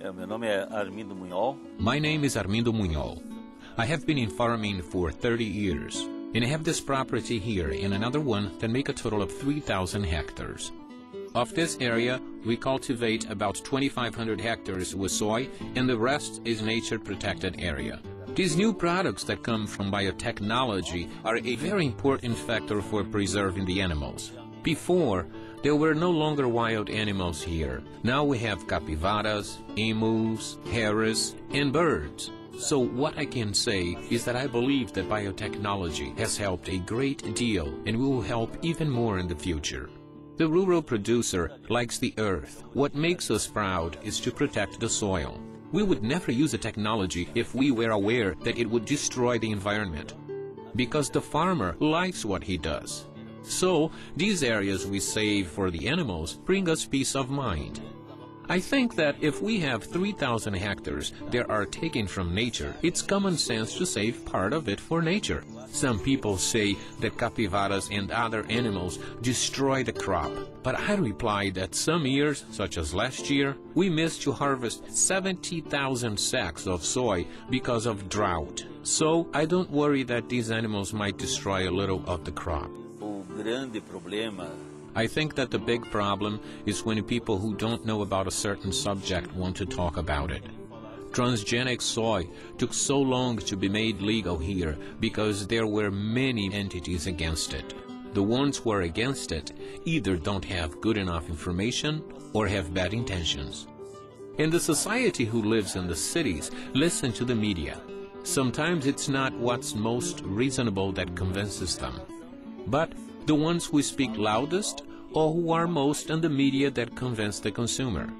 My name is Armindo Mugnol. I have been in farming for 30 years, and I have this property here and another one that make a total of 3,000 hectares. Of this area, we cultivate about 2,500 hectares with soy, and the rest is nature-protected area. These new products that come from biotechnology are a very important factor for preserving the animals. Before, there were no longer wild animals here. Now we have capybaras, emus, hares, and birds. So what I can say is that I believe that biotechnology has helped a great deal and will help even more in the future. The rural producer likes the earth. What makes us proud is to protect the soil. We would never use a technology if we were aware that it would destroy the environment, because the farmer likes what he does. So, these areas we save for the animals bring us peace of mind. I think that if we have 3,000 hectares that are taken from nature, it's common sense to save part of it for nature. Some people say that capybaras and other animals destroy the crop, but I reply that some years, such as last year, we missed to harvest 70,000 sacks of soy because of drought. So I don't worry that these animals might destroy a little of the crop. I think that the big problem is when people who don't know about a certain subject want to talk about it. Transgenic soy took so long to be made legal here because there were many entities against it. The ones who are against it either don't have good enough information or have bad intentions. And the society who lives in the cities listen to the media. Sometimes it's not what's most reasonable that convinces them, but the ones who speak loudest or who are most in the media that convince the consumer.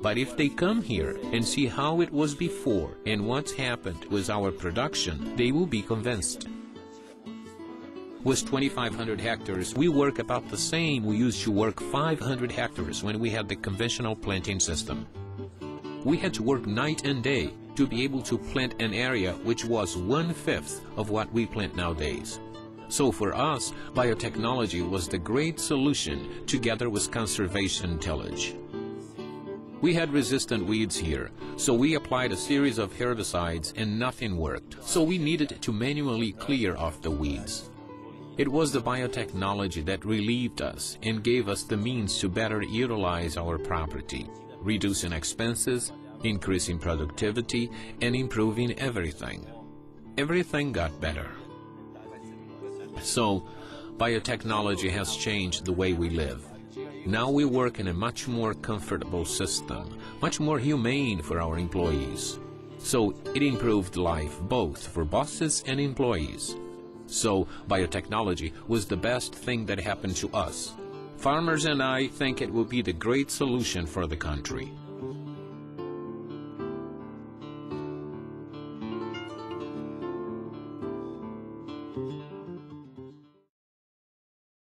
But if they come here and see how it was before and what's happened with our production, they will be convinced. With 2,500 hectares, we work about the same we used to work 500 hectares when we had the conventional planting system. We had to work night and day to be able to plant an area which was 1/5 of what we plant nowadays. So for us, biotechnology was the great solution together with conservation tillage. We had resistant weeds here, so we applied a series of herbicides and nothing worked, so we needed to manually clear off the weeds. It was the biotechnology that relieved us and gave us the means to better utilize our property, reducing expenses, increasing productivity, and improving everything. Everything got better. So, biotechnology has changed the way we live. Now we work in a much more comfortable system, much more humane for our employees. So, it improved life both for bosses and employees. So, biotechnology was the best thing that happened to us. Farmers and I think it will be the great solution for the country.